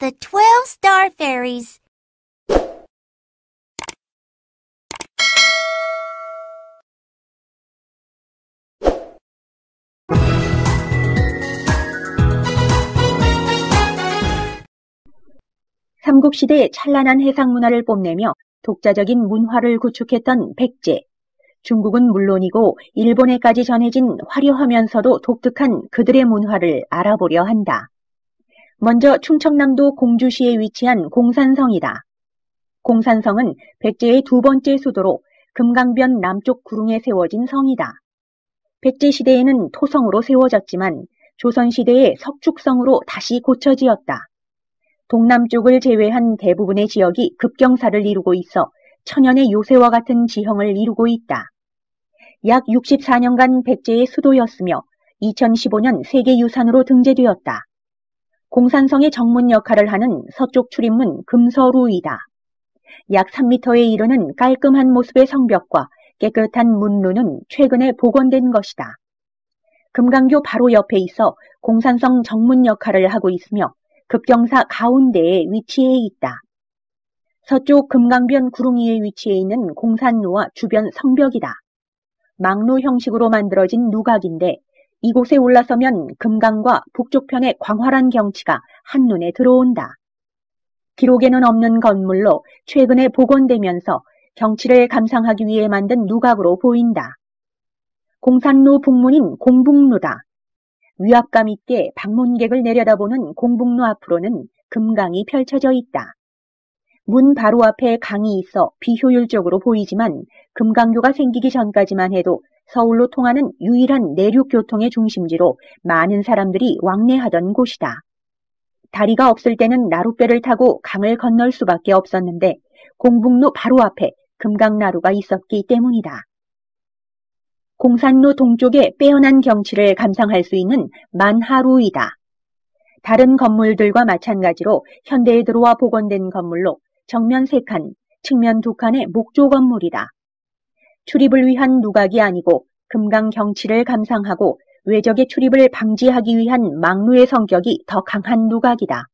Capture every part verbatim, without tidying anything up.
The twelve Star Fairies. 삼국시대의 찬란한 해상문화를 뽐내며 독자적인 문화를 구축했던 백제. 중국은 물론이고 일본에까지 전해진 화려하면서도 독특한 그들의 문화를 알아보려 한다. 먼저 충청남도 공주시에 위치한 공산성이다. 공산성은 백제의 두 번째 수도로 금강변 남쪽 구릉에 세워진 성이다. 백제 시대에는 토성으로 세워졌지만 조선시대에 석축성으로 다시 고쳐 지었다. 동남쪽을 제외한 대부분의 지역이 급경사를 이루고 있어 천연의 요새와 같은 지형을 이루고 있다. 약 육십사 년간 백제의 수도였으며 이천십오 년 세계유산으로 등재되었다. 공산성의 정문 역할을 하는 서쪽 출입문 금서루이다. 약 삼 미터에 이르는 깔끔한 모습의 성벽과 깨끗한 문루는 최근에 복원된 것이다. 금강교 바로 옆에 있어 공산성 정문 역할을 하고 있으며 급경사 가운데에 위치해 있다. 서쪽 금강변 구릉이에 위치해 있는 공산루와 주변 성벽이다. 망루 형식으로 만들어진 누각인데 이곳에 올라서면 금강과 북쪽편의 광활한 경치가 한눈에 들어온다. 기록에는 없는 건물로 최근에 복원되면서 경치를 감상하기 위해 만든 누각으로 보인다. 공산루 북문인 공북루다. 위압감 있게 방문객을 내려다보는 공북루 앞으로는 금강이 펼쳐져 있다. 문 바로 앞에 강이 있어 비효율적으로 보이지만 금강교가 생기기 전까지만 해도 서울로 통하는 유일한 내륙교통의 중심지로 많은 사람들이 왕래하던 곳이다. 다리가 없을 때는 나룻배를 타고 강을 건널 수밖에 없었는데 공북루 바로 앞에 금강나루가 있었기 때문이다. 공산루 동쪽의 빼어난 경치를 감상할 수 있는 만하루이다. 다른 건물들과 마찬가지로 현대에 들어와 복원된 건물로 정면 세 칸, 측면 두 칸의 목조 건물이다. 출입을 위한 누각이 아니고 금강 경치를 감상하고 외적의 출입을 방지하기 위한 망루의 성격이 더 강한 누각이다.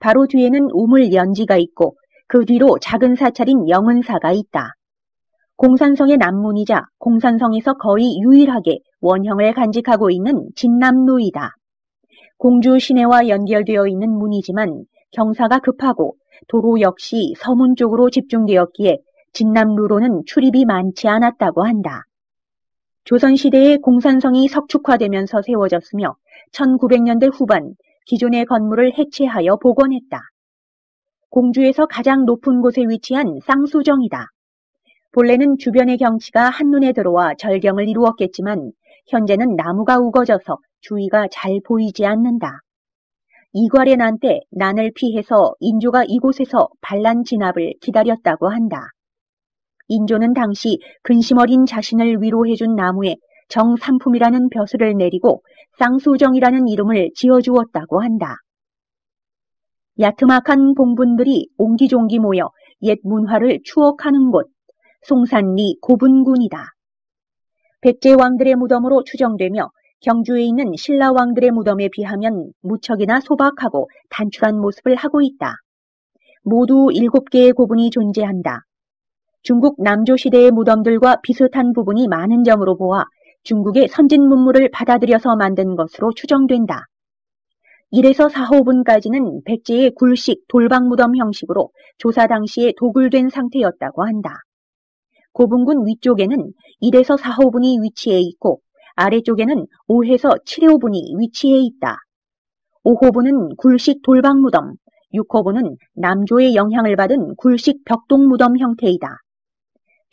바로 뒤에는 우물 연지가 있고 그 뒤로 작은 사찰인 영은사가 있다. 공산성의 남문이자 공산성에서 거의 유일하게 원형을 간직하고 있는 진남루이다. 공주 시내와 연결되어 있는 문이지만 경사가 급하고 도로 역시 서문 쪽으로 집중되었기에 진남루로는 출입이 많지 않았다고 한다. 조선시대에 공산성이 석축화되면서 세워졌으며 천구백 년대 후반 기존의 건물을 해체하여 복원했다. 공주에서 가장 높은 곳에 위치한 쌍수정이다. 본래는 주변의 경치가 한눈에 들어와 절경을 이루었겠지만 현재는 나무가 우거져서 주위가 잘 보이지 않는다. 이괄의 난 때 난을 피해서 인조가 이곳에서 반란 진압을 기다렸다고 한다. 인조는 당시 근심 어린 자신을 위로해준 나무에 정삼품이라는 벼슬을 내리고 쌍수정이라는 이름을 지어주었다고 한다. 야트막한 봉분들이 옹기종기 모여 옛 문화를 추억하는 곳, 송산리 고분군이다. 백제 왕들의 무덤으로 추정되며 경주에 있는 신라 왕들의 무덤에 비하면 무척이나 소박하고 단출한 모습을 하고 있다. 모두 일곱 개의 고분이 존재한다. 중국 남조시대의 무덤들과 비슷한 부분이 많은 점으로 보아 중국의 선진 문물을 받아들여서 만든 것으로 추정된다. 일에서 사 호분까지는 백제의 굴식 돌방무덤 형식으로 조사 당시에 도굴된 상태였다고 한다. 고분군 위쪽에는 일에서 사 호분이 위치해 있고 아래쪽에는 오에서 칠 호분이 위치해 있다. 오 호분은 굴식 돌방무덤, 육 호분은 남조의 영향을 받은 굴식 벽돌무덤 형태이다.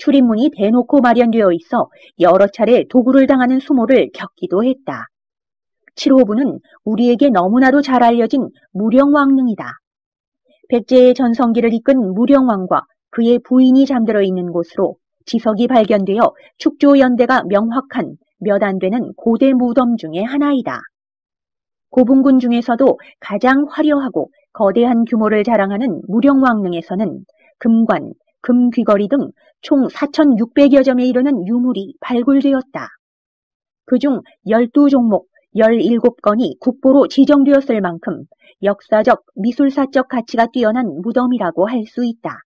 출입문이 대놓고 마련되어 있어 여러 차례 도굴을 당하는 수모를 겪기도 했다. 칠 호분은 우리에게 너무나도 잘 알려진 무령왕릉이다. 백제의 전성기를 이끈 무령왕과 그의 부인이 잠들어 있는 곳으로 지석이 발견되어 축조연대가 명확한 몇 안 되는 고대 무덤 중에 하나이다. 고분군 중에서도 가장 화려하고 거대한 규모를 자랑하는 무령왕릉에서는 금관, 금귀걸이 등 총 사천육백여 점에 이르는 유물이 발굴되었다. 그중 열두 종목 열일곱 건이 국보로 지정되었을 만큼 역사적, 미술사적 가치가 뛰어난 무덤이라고 할 수 있다.